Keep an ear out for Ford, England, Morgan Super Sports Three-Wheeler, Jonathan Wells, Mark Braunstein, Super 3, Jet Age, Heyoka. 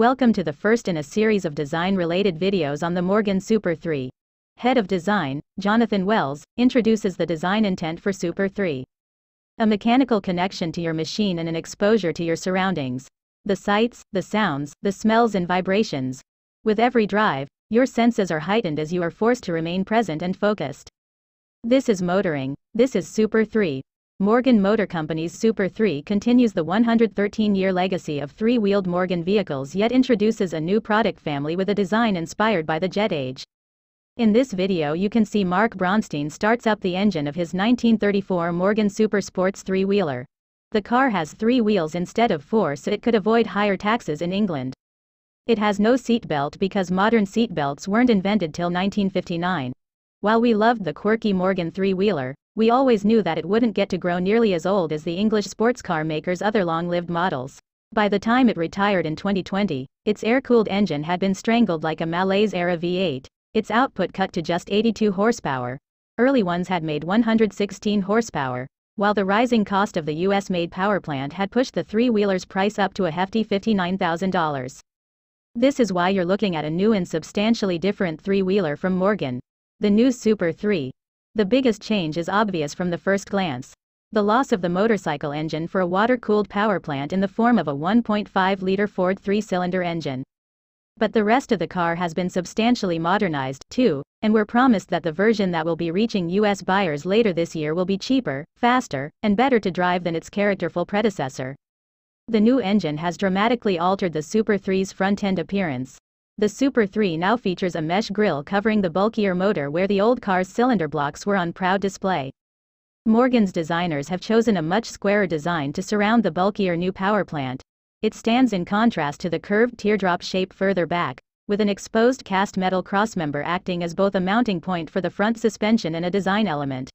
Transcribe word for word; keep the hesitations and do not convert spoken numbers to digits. Welcome to the first in a series of design-related videos on the Morgan Super three. Head of Design, Jonathan Wells, introduces the design intent for Super three. A mechanical connection to your machine and an exposure to your surroundings. The sights, the sounds, the smells and vibrations. With every drive, your senses are heightened as you are forced to remain present and focused. This is motoring. This is Super three. Morgan Motor Company's Super three continues the one hundred thirteen year legacy of three-wheeled Morgan vehicles, yet introduces a new product family with a design inspired by the Jet Age. In this video you can see Mark Braunstein starts up the engine of his nineteen thirty-four Morgan Super Sports Three-Wheeler. The car has three wheels instead of four, so it could avoid higher taxes in England. It has no seatbelt because modern seatbelts weren't invented till nineteen fifty-nine. While we loved the quirky Morgan three-wheeler, we always knew that it wouldn't get to grow nearly as old as the English sports car maker's other long-lived models. By the time it retired in twenty twenty, its air-cooled engine had been strangled like a Malaise-era V eight, its output cut to just eighty-two horsepower. Early ones had made one hundred sixteen horsepower, while the rising cost of the U S-made powerplant had pushed the three-wheeler's price up to a hefty fifty-nine thousand dollars. This is why you're looking at a new and substantially different three-wheeler from Morgan. The new Super three. The biggest change is obvious from the first glance. The loss of the motorcycle engine for a water-cooled power plant in the form of a one point five liter Ford three-cylinder engine. But the rest of the car has been substantially modernized, too, and we're promised that the version that will be reaching U S buyers later this year will be cheaper, faster, and better to drive than its characterful predecessor. The new engine has dramatically altered the Super three's front-end appearance. The Super three now features a mesh grille covering the bulkier motor where the old car's cylinder blocks were on proud display. Morgan's designers have chosen a much squarer design to surround the bulkier new powerplant. It stands in contrast to the curved teardrop shape further back, with an exposed cast metal crossmember acting as both a mounting point for the front suspension and a design element.